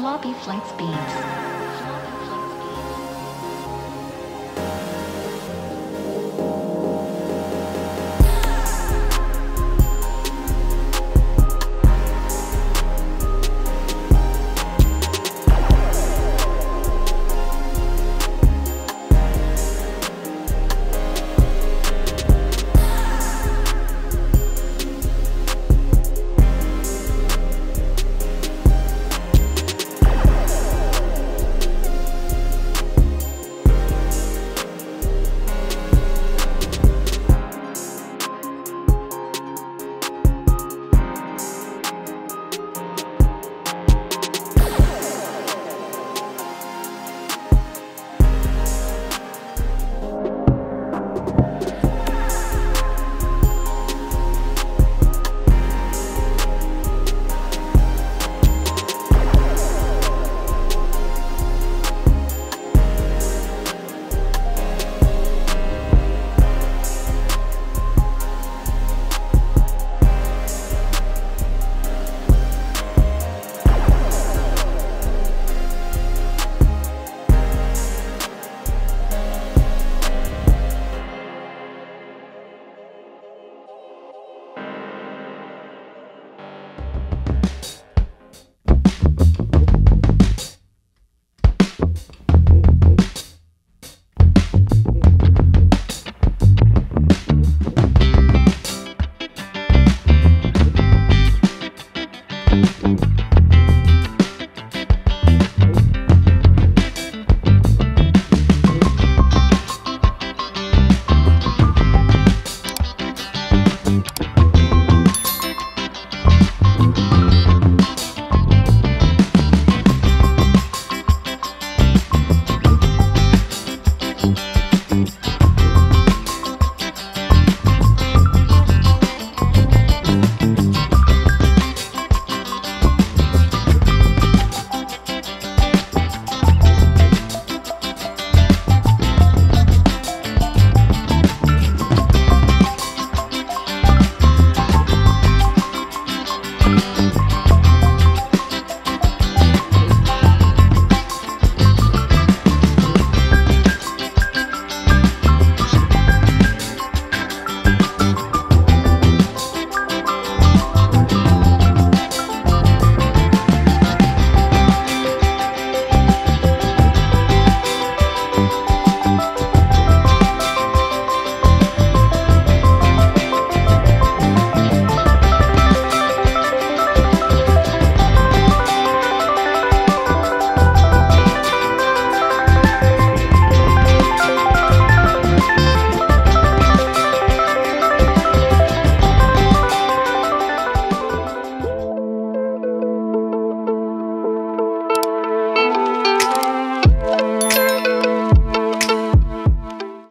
floppy flight speeds.